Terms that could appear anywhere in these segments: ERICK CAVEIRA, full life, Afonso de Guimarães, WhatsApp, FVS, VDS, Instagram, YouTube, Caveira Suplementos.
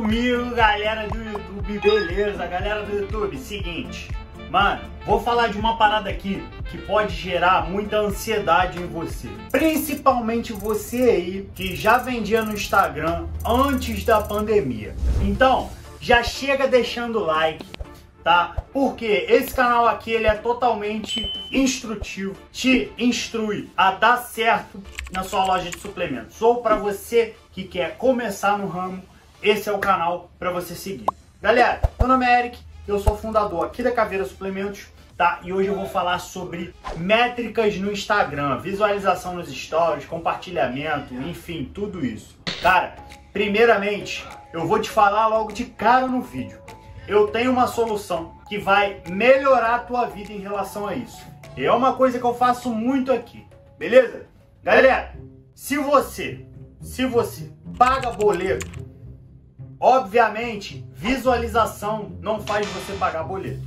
comigo, galera do YouTube, beleza? Galera do YouTube, seguinte, mano, vou falar de uma parada aqui que pode gerar muita ansiedade em você. Principalmente você aí que já vendia no Instagram antes da pandemia. Então, já chega deixando o like, tá? Porque esse canal aqui, ele é totalmente instrutivo, te instrui a dar certo na sua loja de suplementos. Ou para você que quer começar no ramo, esse é o canal para você seguir. Galera, meu nome é Eric. Eu sou fundador aqui da Caveira Suplementos, tá? E hoje eu vou falar sobre métricas no Instagram, visualização nos stories, compartilhamento, enfim, tudo isso. Cara, primeiramente, eu vou te falar logo de cara no vídeo. Eu tenho uma solução que vai melhorar a tua vida em relação a isso. E é uma coisa que eu faço muito aqui, beleza? Galera, se você paga boleto, obviamente, visualização não faz você pagar boleto,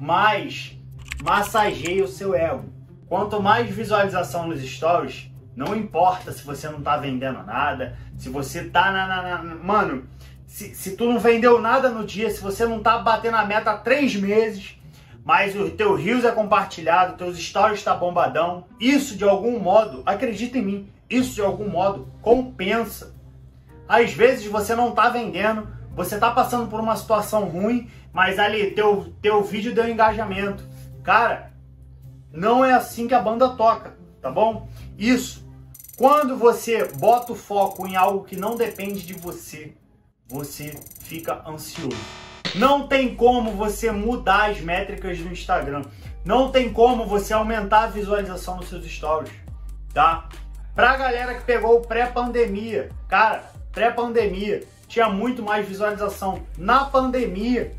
mas massageia o seu ego. Quanto mais visualização nos stories, não importa se você não tá vendendo nada, se você tá mano, se tu não vendeu nada no dia, se você não tá batendo a meta há 3 meses, mas o teu Reels é compartilhado, teus stories tá bombadão, isso de algum modo, acredita em mim, isso de algum modo compensa. Às vezes você não tá vendendo, você tá passando por uma situação ruim, mas ali teu vídeo deu engajamento. Cara, não é assim que a banda toca, tá bom? Isso, quando você bota o foco em algo que não depende de você, você fica ansioso. Não tem como você mudar as métricas do Instagram. Não tem como você aumentar a visualização dos seus stories, tá? Pra galera que pegou o pré-pandemia, cara... Pré-pandemia, tinha muito mais visualização. Na pandemia,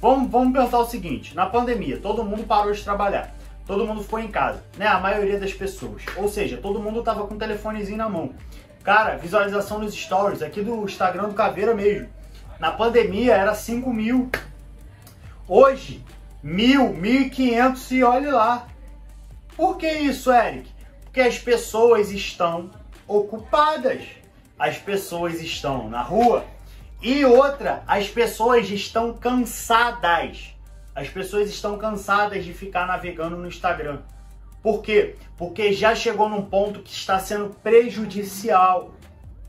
vamos pensar o seguinte, na pandemia, todo mundo parou de trabalhar, todo mundo ficou em casa, né? A maioria das pessoas, ou seja, todo mundo tava com um telefonezinho na mão. Cara, visualização nos stories, aqui do Instagram do Caveira mesmo, na pandemia era 5 mil, hoje, 1.000, 1.500 e olhe lá. Por que isso, Eric? Porque as pessoas estão ocupadas. As pessoas estão na rua. E outra, as pessoas estão cansadas. As pessoas estão cansadas de ficar navegando no Instagram. Por quê? Porque já chegou num ponto que está sendo prejudicial,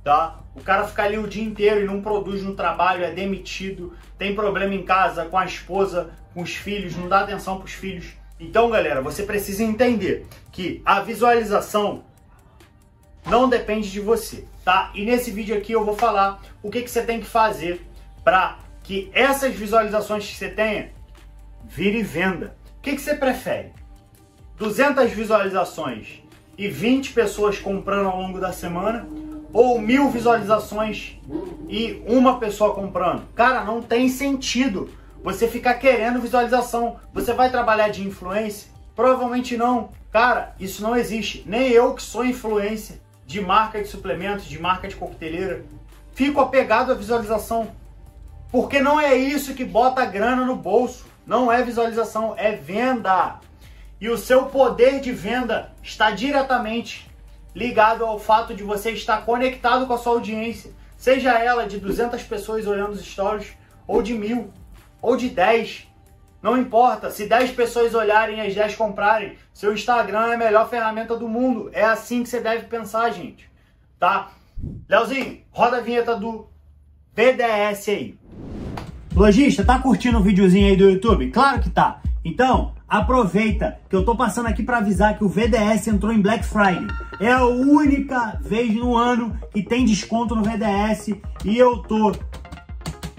tá? O cara fica ali o dia inteiro e não produz no trabalho, é demitido, tem problema em casa, com a esposa, com os filhos, não dá atenção para os filhos. Então, galera, você precisa entender que a visualização não depende de você, tá? E nesse vídeo aqui eu vou falar o que você tem que fazer para que essas visualizações que você tenha vire venda. O que você prefere? 200 visualizações e 20 pessoas comprando ao longo da semana ou 1.000 visualizações e uma pessoa comprando? Cara, não tem sentido você ficar querendo visualização. Você vai trabalhar de influencer? Provavelmente não. Cara, isso não existe. Nem eu que sou influencer de marca de suplementos, de marca de coqueteleira, fico apegado à visualização. Porque não é isso que bota a grana no bolso. Não é visualização, é venda. E o seu poder de venda está diretamente ligado ao fato de você estar conectado com a sua audiência. Seja ela de 200 pessoas olhando os stories, ou de 1.000, ou de 10. Não importa, se 10 pessoas olharem e as 10 comprarem, seu Instagram é a melhor ferramenta do mundo. É assim que você deve pensar, gente. Tá? Leozinho, roda a vinheta do VDS aí. Lojista, tá curtindo o videozinho aí do YouTube? Claro que tá. Então, aproveita que eu tô passando aqui pra avisar que o VDS entrou em Black Friday. É a única vez no ano que tem desconto no VDS e eu tô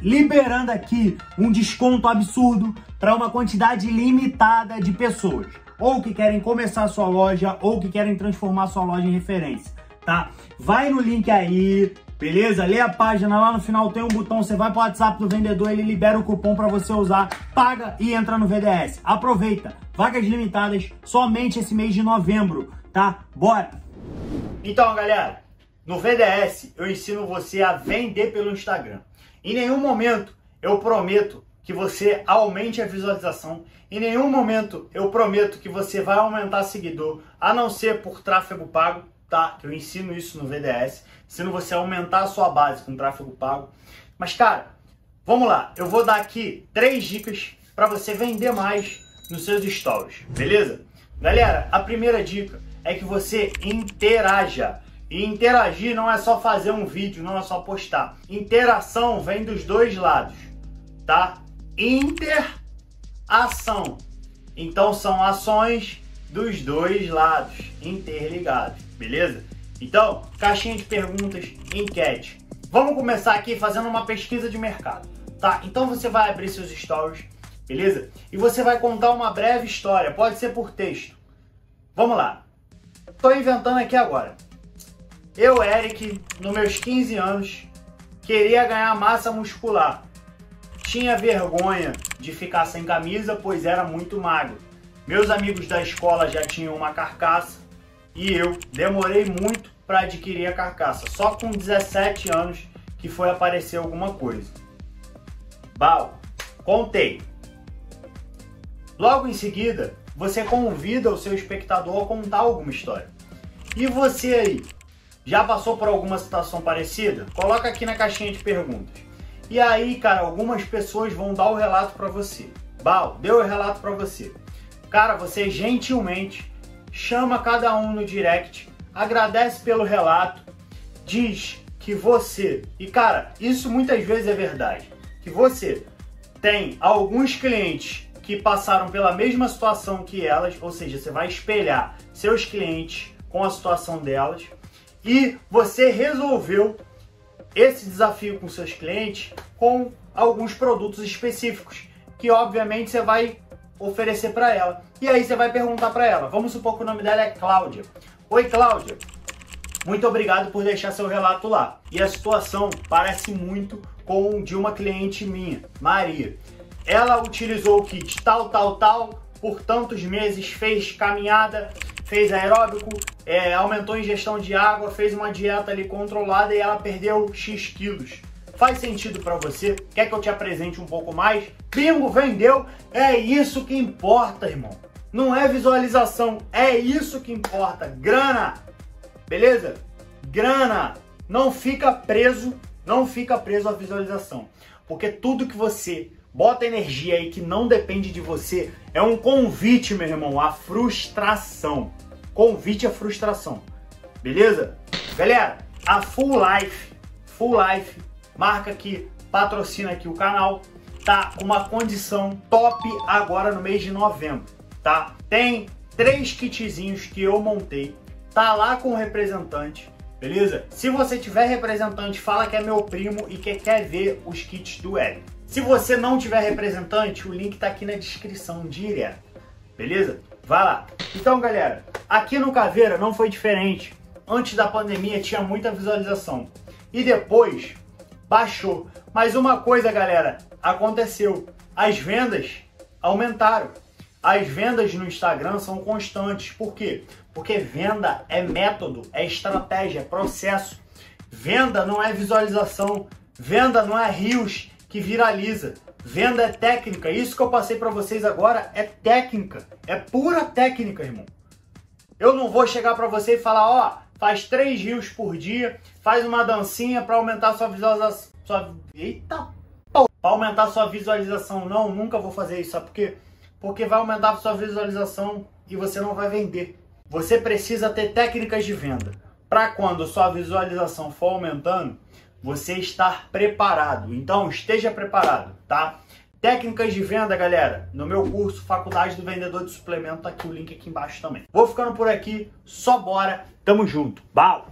liberando aqui um desconto absurdo para uma quantidade limitada de pessoas, ou que querem começar a sua loja, ou que querem transformar a sua loja em referência, tá? Vai no link aí, beleza? Lê a página, lá no final tem um botão, você vai pro WhatsApp do vendedor, ele libera o cupom para você usar, paga e entra no VDS. Aproveita, vagas limitadas somente esse mês de novembro, tá? Bora! Então, galera, no VDS eu ensino você a vender pelo Instagram. Em nenhum momento eu prometo que você aumente a visualização, em nenhum momento eu prometo que você vai aumentar seguidor, a não ser por tráfego pago, tá? Eu ensino isso no VDS, ensino você a aumentar a sua base com tráfego pago. Mas, cara, vamos lá. Eu vou dar aqui 3 dicas para você vender mais nos seus stories, beleza? Galera, a primeira dica é que você interaja. E interagir não é só fazer um vídeo, não é só postar. Interação vem dos dois lados, tá? Interação. Então são ações dos dois lados, interligados, beleza? Então, caixinha de perguntas, enquete. Vamos começar aqui fazendo uma pesquisa de mercado, tá? Então você vai abrir seus stories, beleza? E você vai contar uma breve história, pode ser por texto. Vamos lá. Tô inventando aqui agora. Eu, Eric, nos meus 15 anos, queria ganhar massa muscular. Tinha vergonha de ficar sem camisa, pois era muito magro. Meus amigos da escola já tinham uma carcaça e eu demorei muito para adquirir a carcaça. Só com 17 anos que foi aparecer alguma coisa. Bau, contei. Logo em seguida, você convida o seu espectador a contar alguma história. E você aí? Já passou por alguma situação parecida? Coloca aqui na caixinha de perguntas. E aí, cara, algumas pessoas vão dar o relato pra você. Bal, deu o relato pra você. Cara, você gentilmente chama cada um no direct, agradece pelo relato, diz que você... E, cara, isso muitas vezes é verdade. Que você tem alguns clientes que passaram pela mesma situação que elas, ou seja, você vai espelhar seus clientes com a situação delas, e você resolveu esse desafio com seus clientes com alguns produtos específicos que obviamente você vai oferecer para ela. E aí você vai perguntar para ela. Vamos supor que o nome dela é Cláudia. Oi, Cláudia. Muito obrigado por deixar seu relato lá. E a situação parece muito com de uma cliente minha, Maria. Ela utilizou o kit tal, tal, tal por tantos meses, fez caminhada, fez aeróbico, aumentou a ingestão de água, fez uma dieta ali controlada e ela perdeu X quilos. Faz sentido para você? Quer que eu te apresente um pouco mais? Bingo, vendeu! É isso que importa, irmão. Não é visualização, é isso que importa. Grana, beleza? Grana. Não fica preso à visualização. Porque tudo que você bota energia aí que não depende de você é um convite, meu irmão, à frustração. Convite à frustração, beleza? Galera, a Full Life, marca que patrocina aqui o canal, tá com uma condição top agora no mês de novembro, tá? Tem 3 kitzinhos que eu montei, tá lá com o representante, beleza? Se você tiver representante, fala que é meu primo e que quer ver os kits do Erick. Se você não tiver representante, o link tá aqui na descrição direto, beleza? Vai lá. Então, galera, aqui no Caveira não foi diferente. Antes da pandemia tinha muita visualização. E depois baixou. Mas uma coisa, galera, aconteceu. As vendas aumentaram. As vendas no Instagram são constantes. Por quê? Porque venda é método, é estratégia, é processo. Venda não é visualização. Venda não é reels que viraliza. Venda é técnica. Isso que eu passei para vocês agora é técnica. É pura técnica, irmão. Eu não vou chegar para você e falar, ó, faz 3 reels por dia, faz uma dancinha para aumentar sua visualização. Eita, para aumentar sua visualização. Não, nunca vou fazer isso. Sabe por quê? Porque vai aumentar sua visualização e você não vai vender. Você precisa ter técnicas de venda para quando sua visualização for aumentando, você estar preparado. Então, esteja preparado, tá? Técnicas de venda, galera, no meu curso Faculdade do Vendedor de Suplemento, tá aqui o link aqui embaixo também. Vou ficando por aqui, só bora, tamo junto. Bau!